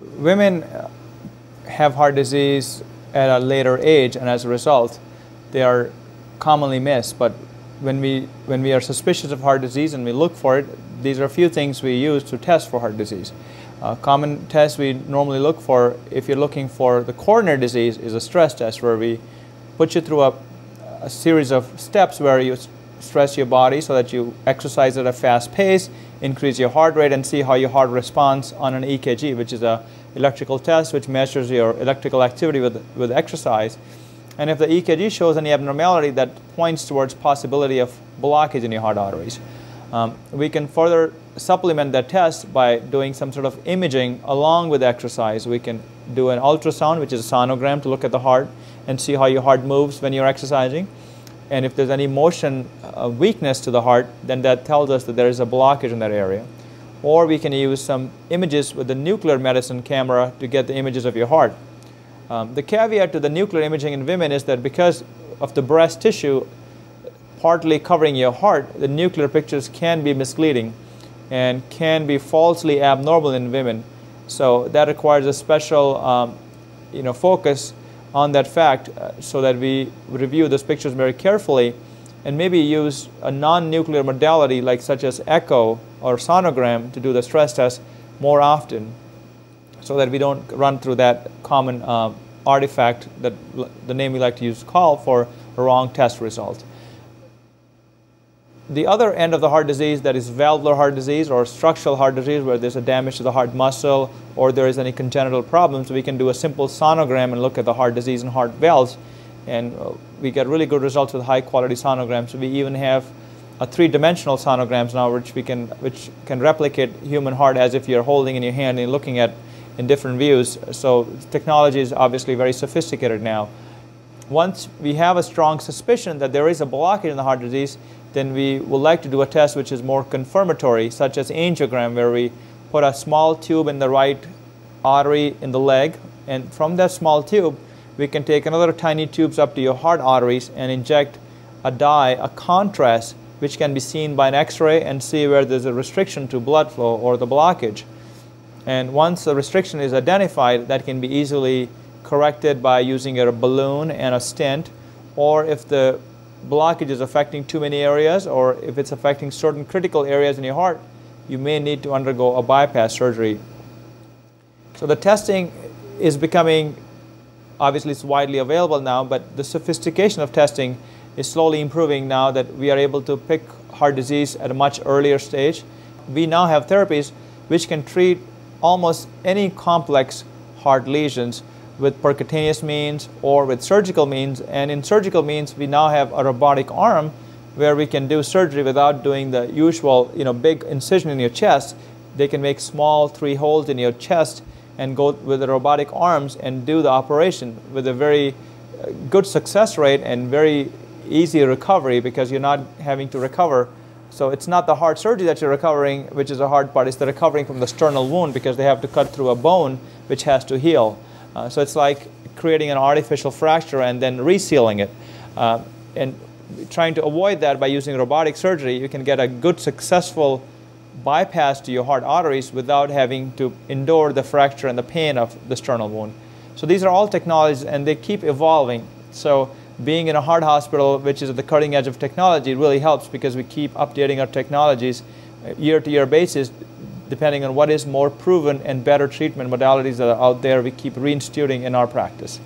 Women have heart disease at a later age, and as a result, they are commonly missed. But when we are suspicious of heart disease and we look for it, these are a few things we use to test for heart disease. Common tests we normally look for, if you're looking for the coronary disease, is a stress test where we put you through a series of steps where you stress your body so that you exercise at a fast pace, increase your heart rate, and see how your heart responds on an EKG, which is an electrical test which measures your electrical activity with exercise. And if the EKG shows any abnormality, that points towards possibility of blockage in your heart arteries. We can further supplement that test by doing some sort of imaging along with exercise. We can do an ultrasound, which is a sonogram, to look at the heart and see how your heart moves when you're exercising. And if there's any motion weakness to the heart, then that tells us that there is a blockage in that area. Or we can use some images with the nuclear medicine camera to get the images of your heart. The caveat to the nuclear imaging in women is that because of the breast tissue partly covering your heart, the nuclear pictures can be misleading and can be falsely abnormal in women. So that requires a special focus on that fact, so that we review those pictures very carefully and maybe use a non-nuclear modality like such as echo or sonogram to do the stress test more often, so that we don't run through that common artifact that the name we like to use call for, a wrong test result. The other end of the heart disease, that is valvular heart disease or structural heart disease, where there's a damage to the heart muscle or there is any congenital problems, we can do a simple sonogram and look at the heart disease and heart valves, and we get really good results with high quality sonograms. We even have a three-dimensional sonograms now which can replicate human heart as if you're holding in your hand and looking at in different views. So technology is obviously very sophisticated now. Once we have a strong suspicion that there is a blockage in the heart disease, then we would like to do a test which is more confirmatory, such as angiogram, where we put a small tube in the right artery in the leg, and from that small tube we can take another tiny tubes up to your heart arteries and inject a dye, a contrast, which can be seen by an x-ray and see where there's a restriction to blood flow or the blockage. And once the restriction is identified, that can be easily corrected by using a balloon and a stent, or if the blockage is affecting too many areas, or if it's affecting certain critical areas in your heart, you may need to undergo a bypass surgery. So the testing is becoming, obviously it's widely available now, but the sophistication of testing is slowly improving now that we are able to pick heart disease at a much earlier stage. We now have therapies which can treat almost any complex heart lesions with percutaneous means or with surgical means. And in surgical means, we now have a robotic arm where we can do surgery without doing the usual big incision in your chest. They can make small 3 holes in your chest and go with the robotic arms and do the operation with a very good success rate and very easy recovery, because you're not having to recover. So it's not the heart surgery that you're recovering, which is the hard part. It's the recovering from the sternal wound, because they have to cut through a bone which has to heal. So it's like creating an artificial fracture and then resealing it. And trying to avoid that by using robotic surgery, you can get a good successful bypass to your heart arteries without having to endure the fracture and the pain of the sternal wound. So these are all technologies, and they keep evolving. So being in a heart hospital, which is at the cutting edge of technology, really helps, because we keep updating our technologies year-to-year basis, depending on what is more proven and better treatment modalities that are out there, we keep reinstituting in our practice.